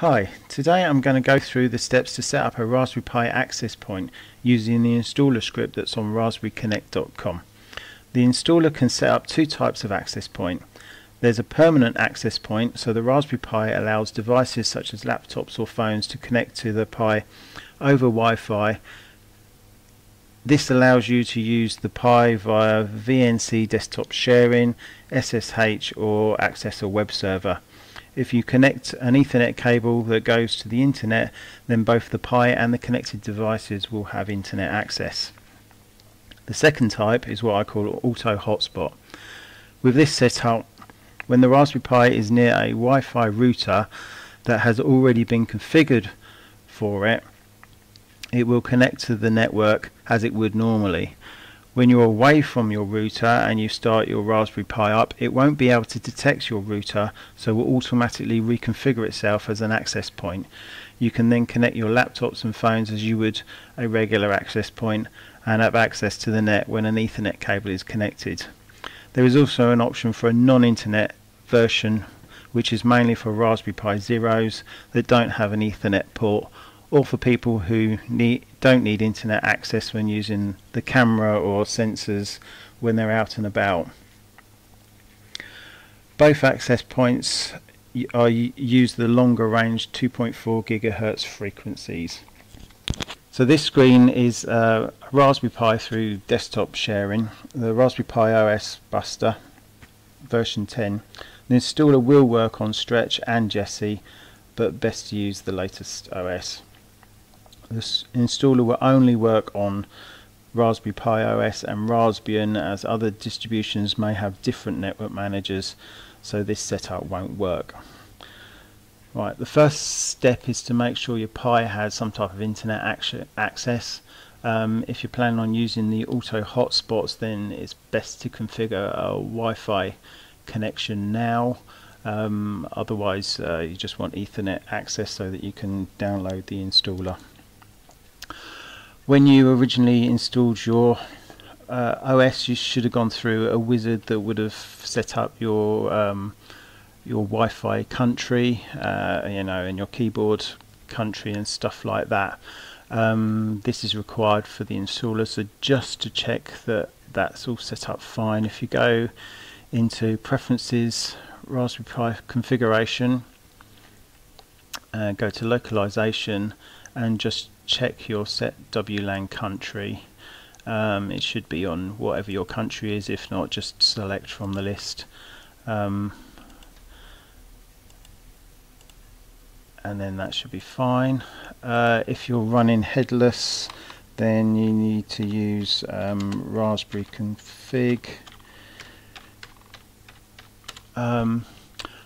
Hi, today I'm going to go through the steps to set up a Raspberry Pi access point using the installer script that's on raspberryconnect.com. The installer can set up two types of access point. There's a permanent access point, so the Raspberry Pi allows devices such as laptops or phones to connect to the Pi over Wi-Fi. This allows you to use the Pi via VNC desktop sharing, SSH or access a web server. If you connect an Ethernet cable that goes to the internet, then both the Pi and the connected devices will have internet access. The second type is what I call auto hotspot. With this setup, when the Raspberry Pi is near a Wi-Fi router that has already been configured for it, it will connect to the network as it would normally. When you're away from your router and you start your Raspberry Pi up, it won't be able to detect your router, so it will automatically reconfigure itself as an access point. You can then connect your laptops and phones as you would a regular access point and have access to the net when an Ethernet cable is connected. There is also an option for a non-internet version, which is mainly for Raspberry Pi Zeros that don't have an Ethernet port, or for people who don't need internet access when using the camera or sensors when they're out and about. Both access points use the longer range 2.4 gigahertz frequencies. So this screen is Raspberry Pi through desktop sharing, the Raspberry Pi OS Buster version 10. The installer will work on Stretch and Jessie, but best to use the latest OS. This installer will only work on Raspberry Pi OS and Raspbian, as other distributions may have different network managers, so this setup won't work. Right, the first step is to make sure your Pi has some type of internet access. If you're planning on using the auto hotspots, then it's best to configure a Wi-Fi connection now. Otherwise, you just want Ethernet access so that you can download the installer. When you originally installed your OS, you should have gone through a wizard that would have set up your Wi-Fi country, and your keyboard country and stuff like that. This is required for the installer, so just to check that that's all set up fine, if you go into Preferences, Raspberry Pi Configuration, go to Localization, and just check your set WLAN country. It should be on whatever your country is. If not, just select from the list, and then that should be fine. If you're running headless, then you need to use Raspberry config.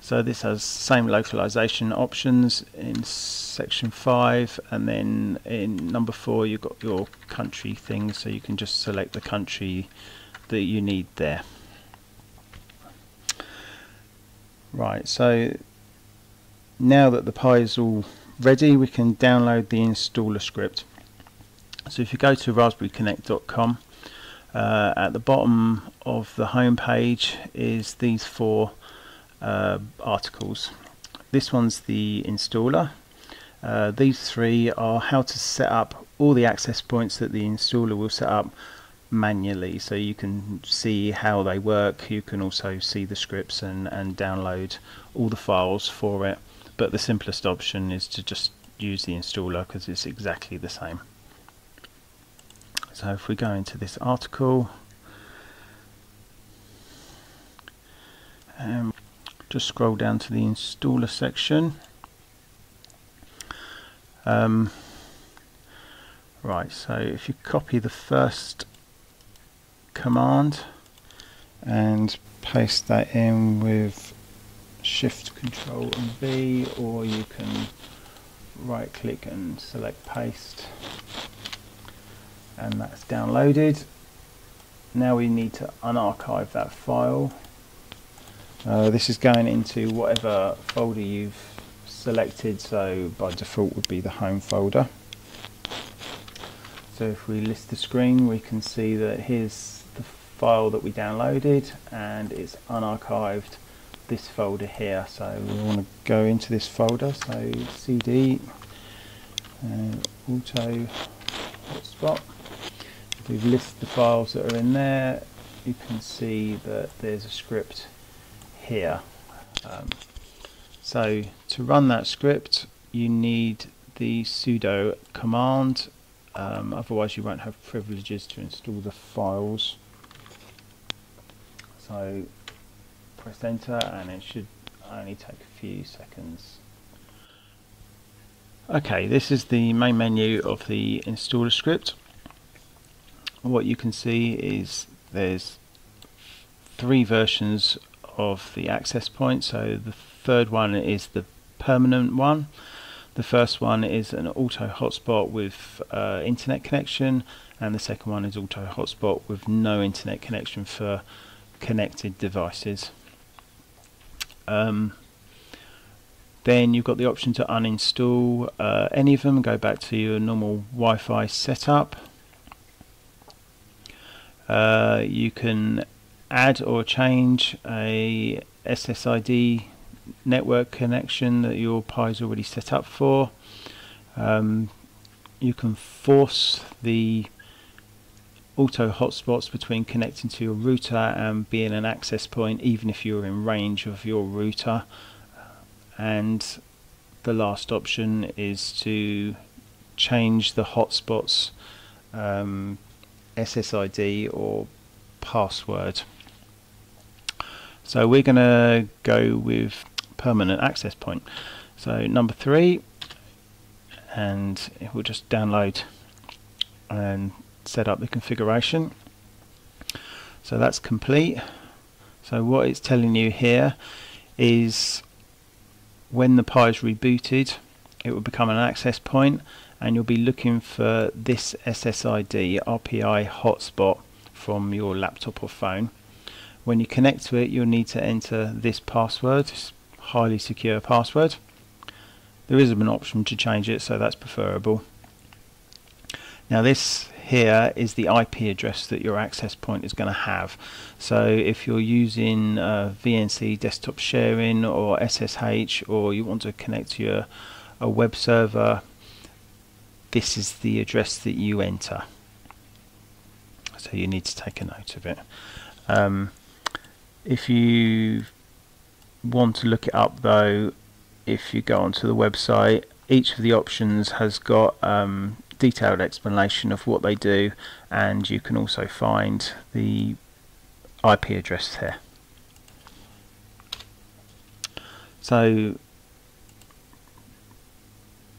So this has same localization options in section 5, and then in number 4 you've got your country thing, so you can just select the country that you need there. Right, so now that the Pi is all ready, we can download the installer script. So if you go to raspberryconnect.com, at the bottom of the home page is these four articles. This one's the installer. These three are how to set up all the access points that the installer will set up manually, so you can see how they work. You can also see the scripts and download all the files for it, but the simplest option is to just use the installer because it's exactly the same. So if we go into this article, just scroll down to the installer section. Right, so if you copy the first command and paste that in with Shift Control and V, or you can right click and select paste, and that's downloaded. Now we need to unarchive that file. This is going into whatever folder you've selected, so by default would be the home folder. So if we list the screen, we can see that here's the file that we downloaded and it's unarchived this folder here. So we want to go into this folder, so CD auto hotspot. If we've listed the files that are in there, you can see that there's a script here. So to run that script you need the sudo command, otherwise you won't have privileges to install the files. So press enter and it should only take a few seconds. Okay, this is the main menu of the installer script. What you can see is there's three versions of the access point. So the third one is the permanent one. The first one is an auto hotspot with internet connection, and the second one is auto hotspot with no internet connection for connected devices. Then you've got the option to uninstall any of them, go back to your normal Wi-Fi setup. You can add or change a SSID network connection that your Pi is already set up for. You can force the auto hotspots between connecting to your router and being an access point, even if you're in range of your router. And the last option is to change the hotspot's SSID or password. So we're going to go with permanent access point. So number 3, and it will just download and set up the configuration. So that's complete. So what it's telling you here is when the Pi is rebooted, it will become an access point, and you'll be looking for this SSID RPI hotspot from your laptop or phone. When you connect to it, you'll need to enter this password, this highly secure password. There is an option to change it, so that's preferable. Now this here is the IP address that your access point is going to have. So if you're using VNC desktop sharing or SSH, or you want to connect to your, a web server, this is the address that you enter. So you need to take a note of it. If you want to look it up though, if you go onto the website, each of the options has got detailed explanation of what they do, and you can also find the IP address here. So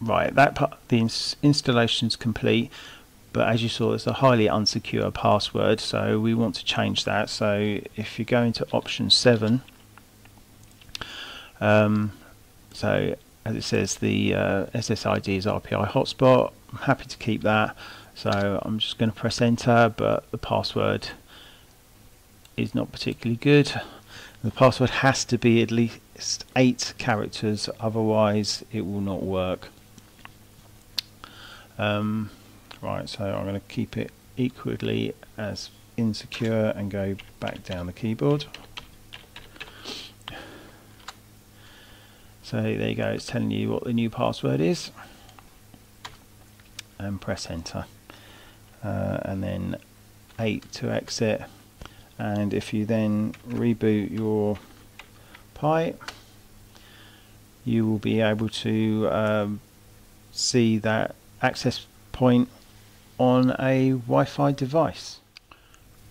right, that part, the installation's complete, but as you saw it's a highly unsecure password, so we want to change that. So if you go into option 7, so as it says, the SSID is RPI hotspot. I'm happy to keep that, so I'm just going to press enter, but the password is not particularly good. The password has to be at least 8 characters, otherwise it will not work. Right, so I'm going to keep it equally as insecure and go back down the keyboard. So there you go, it's telling you what the new password is, and press enter, and then 8 to exit. And if you then reboot your Pi, you will be able to see that access point on a Wi-Fi device.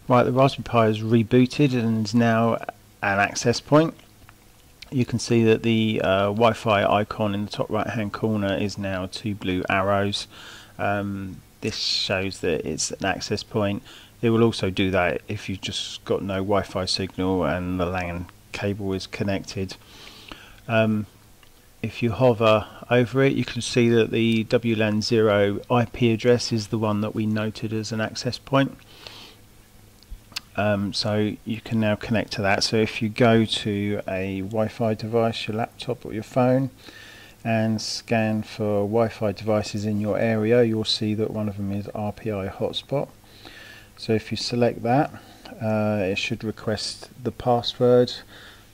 Right, the Raspberry Pi is rebooted and is now an access point. You can see that the Wi-Fi icon in the top right hand corner is now 2 blue arrows. This shows that it's an access point. It will also do that if you've just got no Wi-Fi signal and the LAN cable is connected. If you hover over it, you can see that the WLAN0 IP address is the one that we noted as an access point. So you can now connect to that. So if you go to a Wi-Fi device, your laptop or your phone, and scan for Wi-Fi devices in your area, you'll see that one of them is RPI hotspot. So if you select that, it should request the password.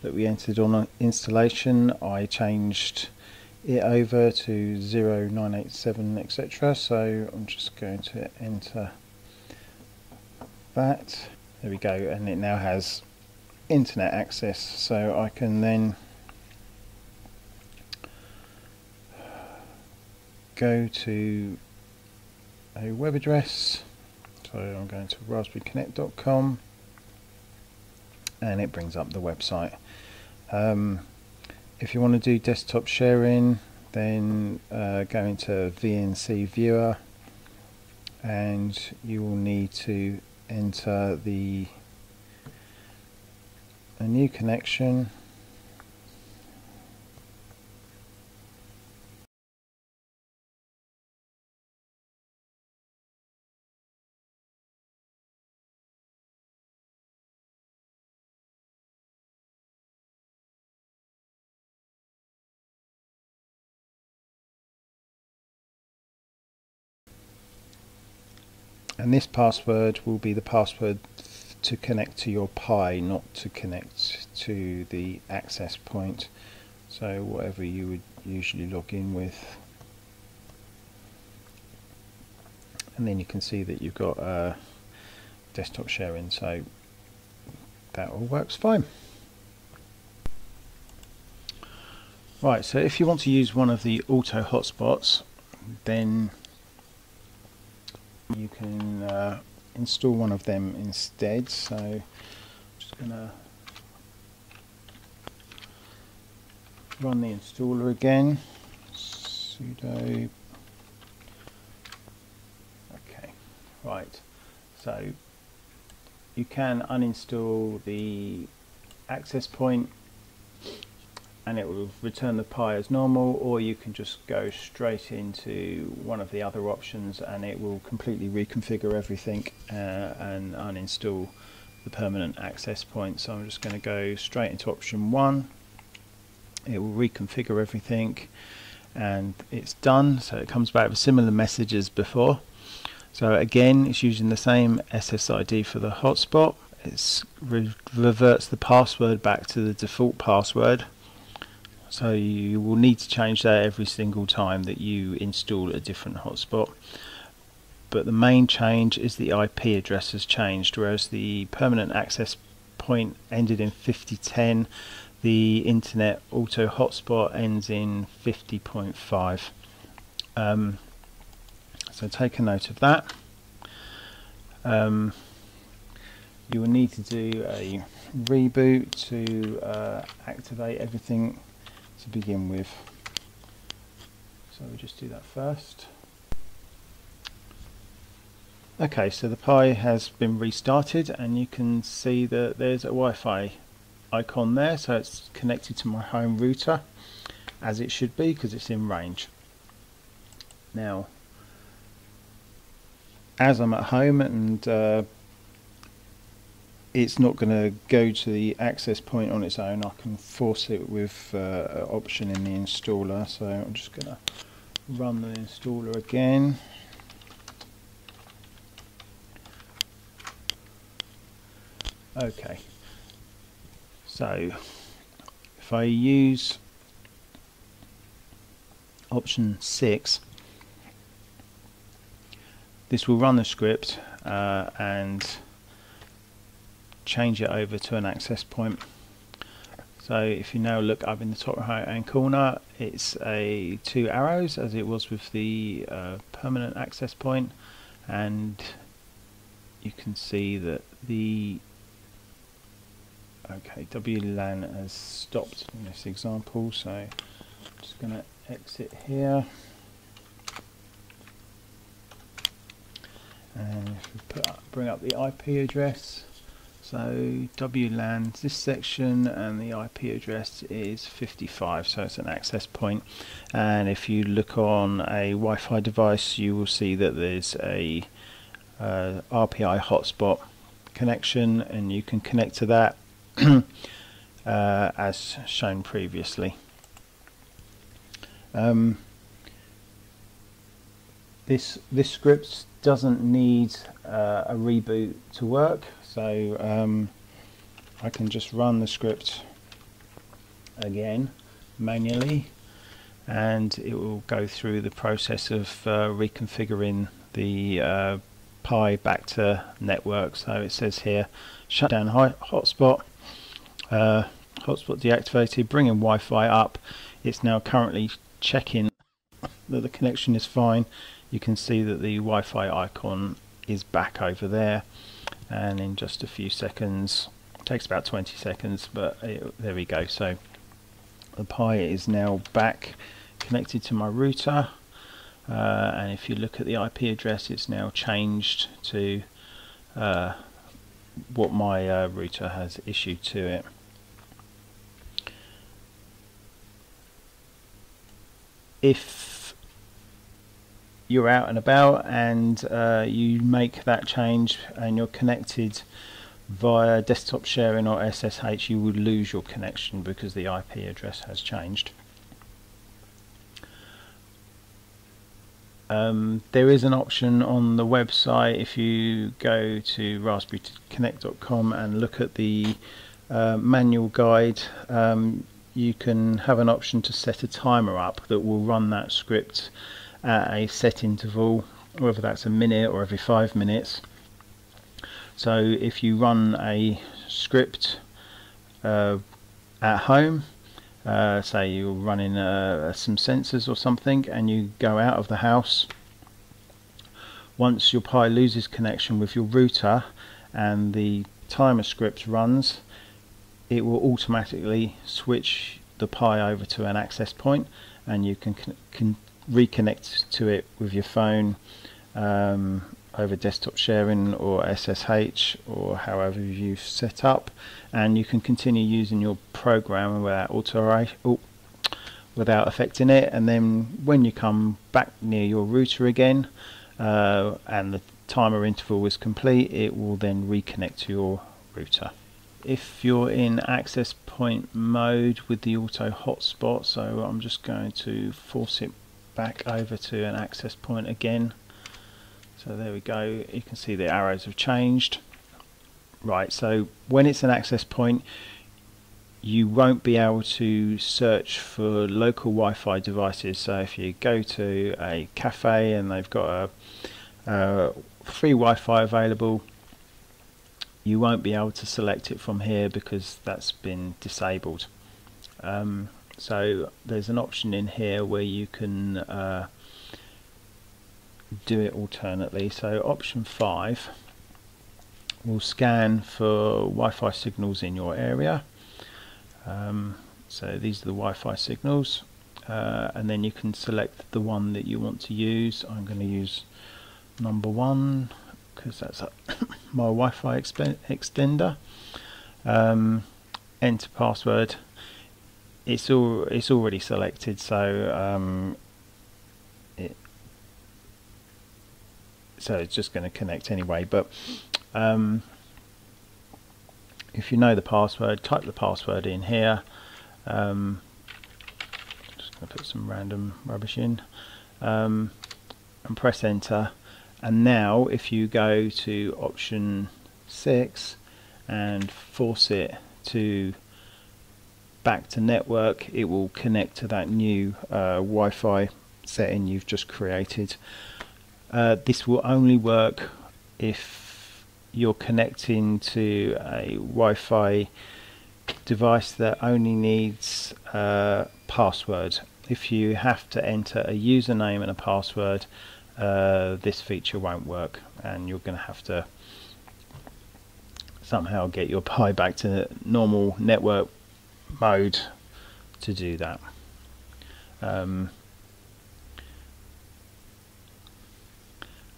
that we entered on installation, I changed it over to 0987, etc. So I'm just going to enter that. There we go, and it now has internet access, so I can then go to a web address. So I'm going to raspberryconnect.com, and it brings up the website. If you want to do desktop sharing, then go into VNC Viewer, and you will need to enter a new connection. And this password will be the password to connect to your Pi, not to connect to the access point. So whatever you would usually log in with. And then you can see that you've got desktop sharing, so that all works fine. Right, so if you want to use one of the auto hotspots, then you can install one of them instead. So I'm just going to run the installer again, sudo. Okay, right, so you can uninstall the access point and it will return the Pi as normal, or you can just go straight into one of the other options and it will completely reconfigure everything and uninstall the permanent access point. So I'm just going to go straight into option one. It will reconfigure everything and it's done. So it comes back with similar message as before. So again, it's using the same SSID for the hotspot. It reverts the password back to the default password. So you will need to change that every single time that you install a different hotspot. But the main change is the IP address has changed, whereas the permanent access point ended in 5010, the internet auto hotspot ends in 50.5. So take a note of that. You will need to do a reboot to activate everything to begin with, so we'll just do that first. Okay, so the Pi has been restarted and you can see that there's a Wi-Fi icon there, so it's connected to my home router, as it should be because it's in range. Now, as I'm at home and it's not going to go to the access point on its own, I can force it with an option in the installer. So I'm just going to run the installer again. Okay, so if I use option 6, this will run the script and change it over to an access point. So if you now look up in the top right hand corner, it's a 2 arrows as it was with the permanent access point, and you can see that the WLAN has stopped in this example. So I'm just going to exit here, and if we bring up the IP address. So WLAN, this section, and the IP address is 55, so it's an access point. And if you look on a Wi-Fi device, you will see that there's a RPI hotspot connection, and you can connect to that as shown previously. This script doesn't need a reboot to work. So I can just run the script again manually, and it will go through the process of reconfiguring the Pi back to network. So it says here, shut down hotspot, hotspot deactivated, bringing Wi-Fi up. It's now currently checking that the connection is fine. You can see that the Wi-Fi icon is back over there, and in just a few seconds, takes about 20 seconds, but there we go. So the Pi is now back connected to my router, and if you look at the IP address, it's now changed to what my router has issued to it. If you're out and about and you make that change and you're connected via desktop sharing or SSH, you would lose your connection because the IP address has changed. There is an option on the website. If you go to raspberryconnect.com and look at the manual guide, you can have an option to set a timer up that will run that script at a set interval, whether that's a minute or every 5 minutes. So if you run a script at home, say you're running some sensors or something, and you go out of the house, once your Pi loses connection with your router and the timer script runs, it will automatically switch the Pi over to an access point, and you can reconnect to it with your phone over desktop sharing or SSH or however you set up, and you can continue using your program without affecting it. And then when you come back near your router again and the timer interval is complete, it will then reconnect to your router. If you're in access point mode with the auto hotspot, so I'm just going to force it back over to an access point again. So there we go, you can see the arrows have changed. Right, so when it's an access point, you won't be able to search for local Wi-Fi devices. So if you go to a cafe and they've got a free Wi-Fi available, you won't be able to select it from here because that's been disabled. So there's an option in here where you can do it alternately. So option 5 will scan for Wi-Fi signals in your area. So these are the Wi-Fi signals, and then you can select the one that you want to use. I'm going to use number 1 because that's my Wi-Fi extender. Enter password. It's already selected, so so it's just going to connect anyway. But if you know the password, type the password in here. Just going to put some random rubbish in, and press enter. And now if you go to option 6 and force it to back to network, it will connect to that new Wi-Fi setting you've just created. This will only work if you're connecting to a Wi-Fi device that only needs a password. If you have to enter a username and a password, this feature won't work, and you're going to have to somehow get your Pi back to normal network mode to do that.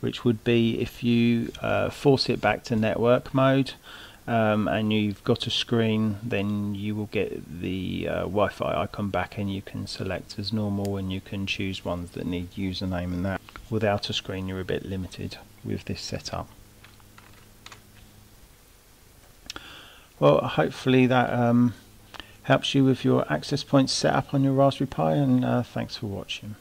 Which would be if you force it back to network mode and you've got a screen, then you will get the Wi-Fi icon back, and you can select as normal, and you can choose ones that need username and that. Without a screen, you're a bit limited with this setup. Well, hopefully that helps you with your access point setup on your Raspberry Pi, and thanks for watching.